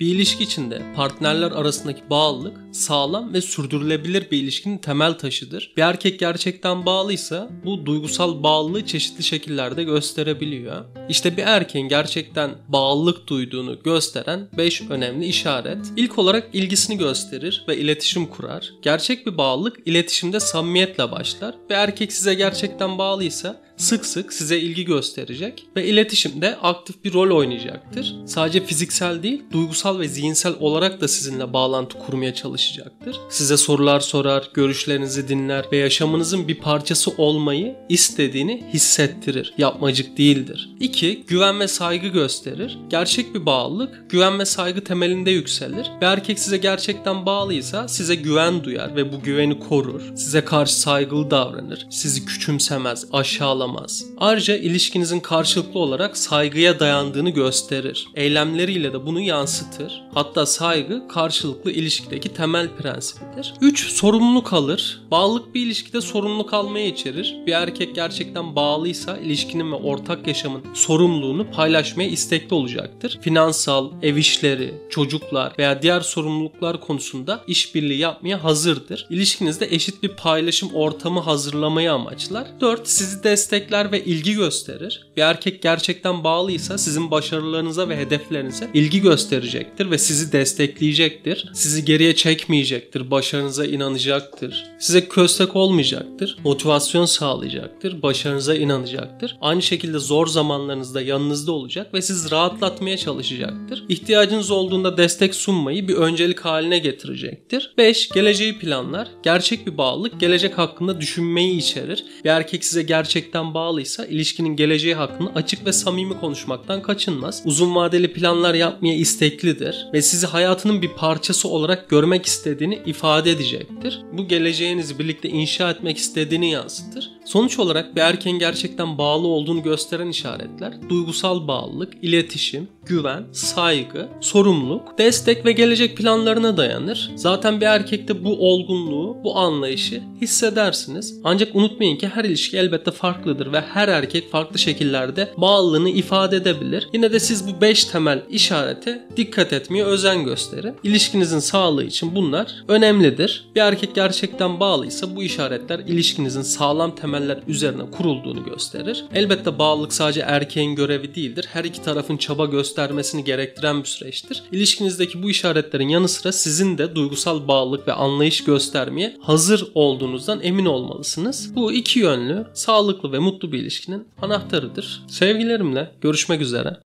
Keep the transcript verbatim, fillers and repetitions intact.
Bir ilişki içinde partnerler arasındaki bağlılık sağlam ve sürdürülebilir bir ilişkinin temel taşıdır. Bir erkek gerçekten bağlıysa bu duygusal bağlılığı çeşitli şekillerde gösterebiliyor. İşte bir erkeğin gerçekten bağlılık duyduğunu gösteren beş önemli işaret. İlk olarak ilgisini gösterir ve iletişim kurar. Gerçek bir bağlılık iletişimde samimiyetle başlar ve erkek size gerçekten bağlıysa sık sık size ilgi gösterecek ve iletişimde aktif bir rol oynayacaktır. Sadece fiziksel değil, duygusal ve zihinsel olarak da sizinle bağlantı kurmaya çalışacaktır. Size sorular sorar, görüşlerinizi dinler ve yaşamınızın bir parçası olmayı istediğini hissettirir. Yapmacık değildir. iki Güven ve saygı gösterir. Gerçek bir bağlılık güven ve saygı temelinde yükselir. Bir erkek size gerçekten bağlıysa size güven duyar ve bu güveni korur. Size karşı saygılı davranır. Sizi küçümsemez, aşağılamaz. Ayrıca ilişkinizin karşılıklı olarak saygıya dayandığını gösterir. Eylemleriyle de bunu yansıtır. Hatta saygı karşılıklı ilişkideki temel prensibidir. üç Sorumluluk alır. Bağlılık bir ilişkide sorumluluk almayı içerir. Bir erkek gerçekten bağlıysa ilişkinin ve ortak yaşamın sorumluluğunu paylaşmaya istekli olacaktır. Finansal, ev işleri, çocuklar veya diğer sorumluluklar konusunda işbirliği yapmaya hazırdır. İlişkinizde eşit bir paylaşım ortamı hazırlamayı amaçlar. dört Sizi destekler ve ilgi gösterir. Bir erkek gerçekten bağlıysa sizin başarılarınıza ve hedeflerinize ilgi gösterecektir ve sizi destekleyecektir. Sizi geriye çekmeyecektir, başarınıza inanacaktır. Size köstek olmayacaktır, motivasyon sağlayacaktır, başarınıza inanacaktır. Aynı şekilde zor zamanlarınızda yanınızda olacak ve sizi rahatlatmaya çalışacaktır. İhtiyacınız olduğunda destek sunmayı bir öncelik haline getirecektir. beş Geleceği planlar. Gerçek bir bağlılık gelecek hakkında düşünmeyi içerir. Bir erkek size gerçekten bağlıysa ilişkinin geleceği hakkında açık ve samimi konuşmaktan kaçınmaz. Uzun vadeli planlar yapmaya isteklidir ve sizi hayatının bir parçası olarak görmek istediğini ifade edecektir. Bu geleceğinizi birlikte inşa etmek istediğini yansıtır. Sonuç olarak bir erkeğin gerçekten bağlı olduğunu gösteren işaretler duygusal bağlılık, iletişim, güven, saygı, sorumluluk, destek ve gelecek planlarına dayanır. Zaten bir erkekte bu olgunluğu, bu anlayışı hissedersiniz. Ancak unutmayın ki her ilişki elbette farklıdır ve her erkek farklı şekillerde bağlılığını ifade edebilir. Yine de siz bu beş temel işarete dikkat etmeye özen gösterin. İlişkinizin sağlığı için bunlar önemlidir. Bir erkek gerçekten bağlıysa bu işaretler ilişkinizin sağlam temeller üzerine kurulduğunu gösterir. Elbette bağlılık sadece erkeğin görevi değildir. Her iki tarafın çaba göstermesi göstermesini gerektiren bir süreçtir. İlişkinizdeki bu işaretlerin yanı sıra sizin de duygusal bağlılık ve anlayış göstermeye hazır olduğunuzdan emin olmalısınız. Bu iki yönlü, sağlıklı ve mutlu bir ilişkinin anahtarıdır. Sevgilerimle görüşmek üzere.